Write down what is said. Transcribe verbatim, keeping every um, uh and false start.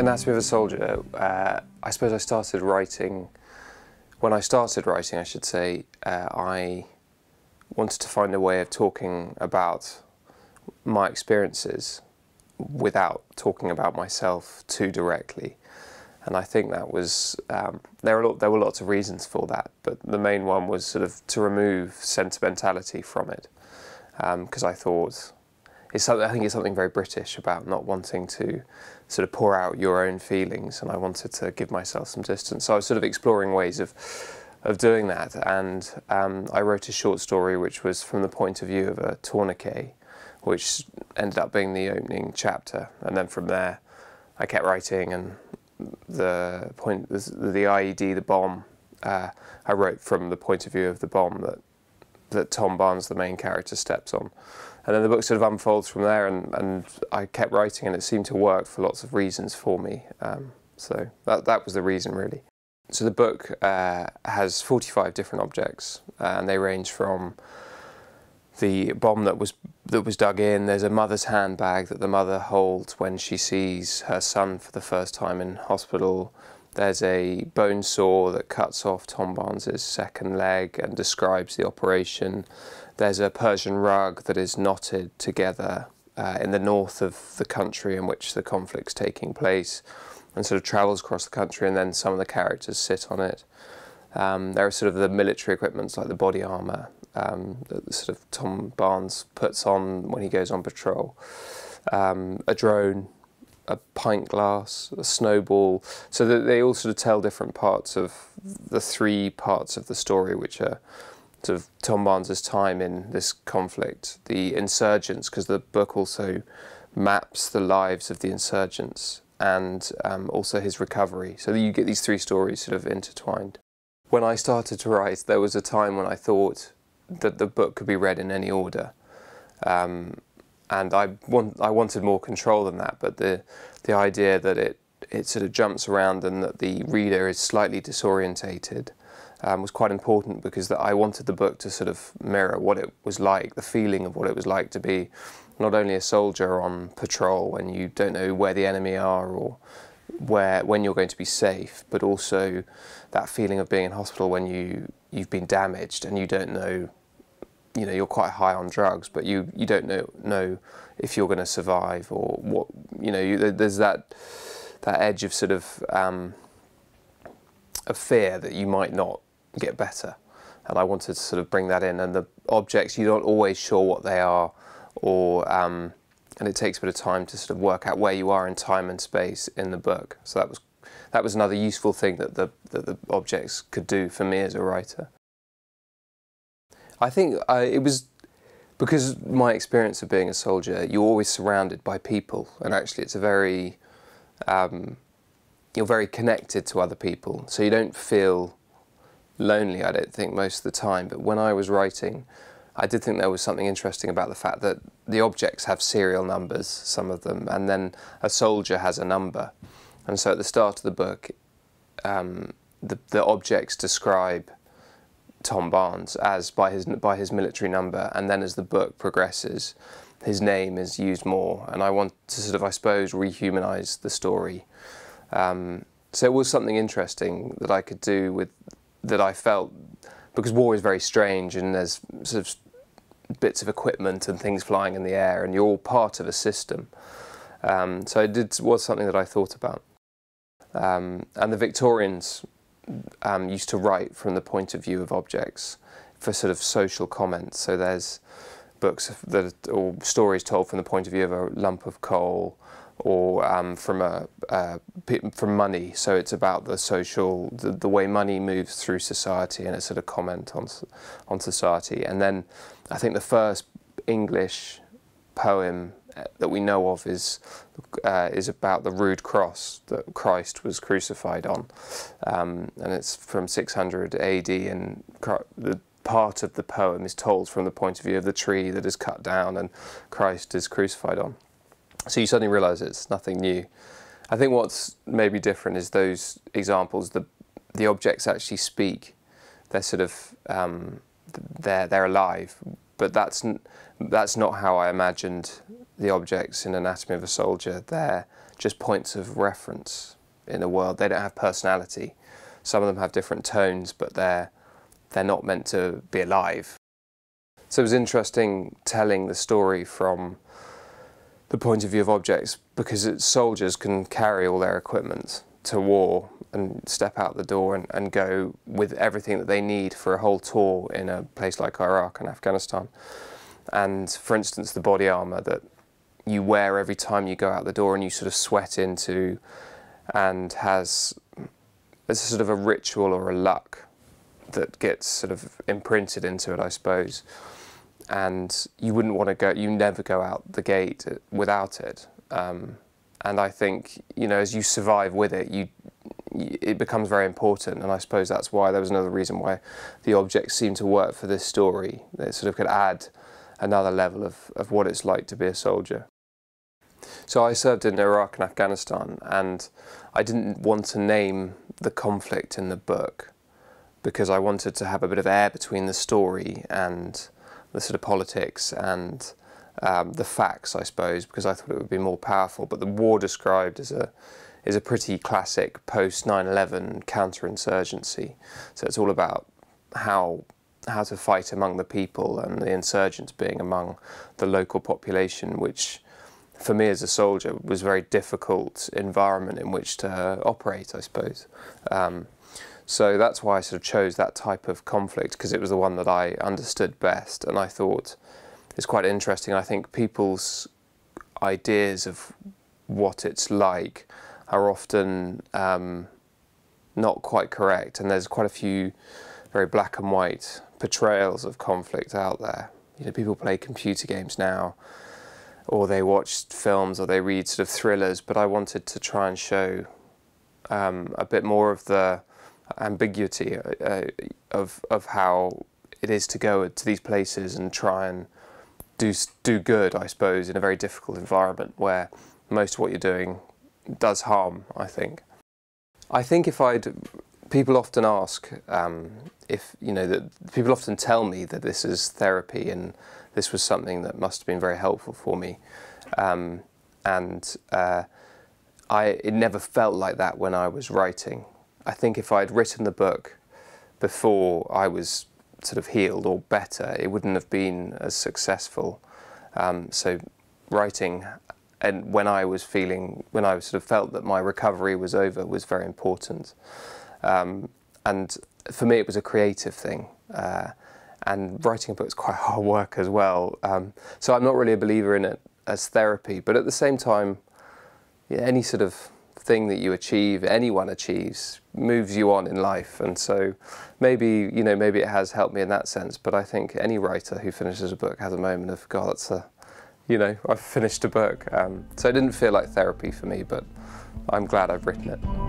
Anatomy of a Soldier, uh, I suppose I started writing, when I started writing I should say, uh, I wanted to find a way of talking about my experiences without talking about myself too directly. And I think that was, um, there were, there were lots of reasons for that, but the main one was sort of to remove sentimentality from it, because um, I thought, it's something, I think it's something very British about not wanting to sort of pour out your own feelings, and I wanted to give myself some distance. So I was sort of exploring ways of, of doing that, and um, I wrote a short story which was from the point of view of a tourniquet, which ended up being the opening chapter, and then from there I kept writing, and the point, the I E D, the bomb, uh, I wrote from the point of view of the bomb that, that Tom Barnes, the main character, steps on. And then the book sort of unfolds from there, and, and I kept writing, and it seemed to work for lots of reasons for me. Um, so that, that was the reason, really. So the book uh, has forty-five different objects, uh, and they range from the bomb that was that was dug in. There's a mother's handbag that the mother holds when she sees her son for the first time in hospital. There's a bone saw that cuts off Tom Barnes's second leg and describes the operation. There's a Persian rug that is knotted together uh, in the north of the country in which the conflict's taking place, and sort of travels across the country, and then some of the characters sit on it. Um, there are sort of the military equipments like the body armour um, that sort of Tom Barnes puts on when he goes on patrol, um, a drone, a pint glass, a snowball, so that they all sort of tell different parts of the three parts of the story, which are sort of Tom Barnes's time in this conflict, the insurgents, because the book also maps the lives of the insurgents, and um, also his recovery. So you get these three stories sort of intertwined. When I started to write, there was a time when I thought that the book could be read in any order. Um, and I, want, I wanted more control than that, but the, the idea that it, it sort of jumps around and that the reader is slightly disorientated um, was quite important, because that I wanted the book to sort of mirror what it was like, the feeling of what it was like to be not only a soldier on patrol when you don't know where the enemy are or where, when you're going to be safe, but also that feeling of being in hospital when you, you've been damaged and you don't know. You know, you're quite high on drugs, but you, you don't know, know if you're going to survive or what, you know, you, there's that, that edge of sort of, um, of fear that you might not get better. And I wanted to sort of bring that in, and the objects, you're not always sure what they are, or, um, and it takes a bit of time to sort of work out where you are in time and space in the book. So that was, that was another useful thing that the, that the objects could do for me as a writer. I think I, it was because my experience of being a soldier, you're always surrounded by people, and actually it's a very, um, you're very connected to other people, so you don't feel lonely, I don't think, most of the time. But when I was writing, I did think there was something interesting about the fact that the objects have serial numbers, some of them, and then a soldier has a number. And so at the start of the book, um, the, the objects describe Tom Barnes as by his by his military number, and then as the book progresses his name is used more, and I want to sort of, I suppose, rehumanize the story. Um, so it was something interesting that I could do with, that I felt, because war is very strange and there's sort of bits of equipment and things flying in the air and you're all part of a system. Um, so it did, was something that I thought about. Um, and the Victorians Um, used to write from the point of view of objects for sort of social comments. So there's books that are, or stories told from the point of view of a lump of coal, or um, from a uh, from money. So it's about the social, the, the way money moves through society, and a sort of comment on on society. And then I think the first English poem that we know of is uh, is about the rude cross that Christ was crucified on, um, and it's from six hundred A D, and the part of the poem is told from the point of view of the tree that is cut down and Christ is crucified on. So you suddenly realise it's nothing new. I think what's maybe different is those examples, the the objects actually speak. They're sort of um, they're they're alive. but that's that's not how I imagined the objects in Anatomy of a Soldier. They're just points of reference in the world. They don't have personality. Some of them have different tones, but they're they're not meant to be alive. So it was interesting telling the story from the point of view of objects, because it, soldiers can carry all their equipment to war and step out the door and, and go with everything that they need for a whole tour in a place like Iraq and Afghanistan. And for instance, the body armour that you wear every time you go out the door and you sort of sweat into, and has it's sort of a ritual or a luck that gets sort of imprinted into it, I suppose. And you wouldn't want to go, you never go out the gate without it. Um, and I think, you know, as you survive with it, you, you, it becomes very important. And I suppose that's why, there was another reason why the objects seem to work for this story. They sort of could add another level of, of what it's like to be a soldier. So I served in Iraq and Afghanistan, and I didn't want to name the conflict in the book because I wanted to have a bit of air between the story and the sort of politics and um, the facts, I suppose, because I thought it would be more powerful. But the war described as a is a pretty classic post nine eleven counterinsurgency. So it's all about how how to fight among the people, and the insurgents being among the local population, which for me as a soldier was a very difficult environment in which to operate, I suppose. Um, so that's why I sort of chose that type of conflict, because it was the one that I understood best, and I thought it's quite interesting. I think people's ideas of what it's like are often um, not quite correct, and there's quite a few very black and white portrayals of conflict out there. You know, people play computer games now, or they watch films, or they read sort of thrillers, but I wanted to try and show um, a bit more of the ambiguity uh, of, of how it is to go to these places and try and do, do good, I suppose, in a very difficult environment where most of what you're doing does harm, I think. I think if I'd... People often ask um, if, you know, that people often tell me that this is therapy, and this was something that must have been very helpful for me. Um, and uh, I, it never felt like that when I was writing. I think if I had written the book before I was sort of healed or better, it wouldn't have been as successful. Um, so writing, and when I was feeling, when I sort of felt that my recovery was over, was very important. Um, and for me it was a creative thing, uh, and writing a book is quite hard work as well, um, so I'm not really a believer in it as therapy, but at the same time, yeah, any sort of thing that you achieve, anyone achieves, moves you on in life, and so maybe, you know, maybe it has helped me in that sense. But I think any writer who finishes a book has a moment of, God, that's a, you know, I've finished a book. Um, so it didn't feel like therapy for me, but I'm glad I've written it.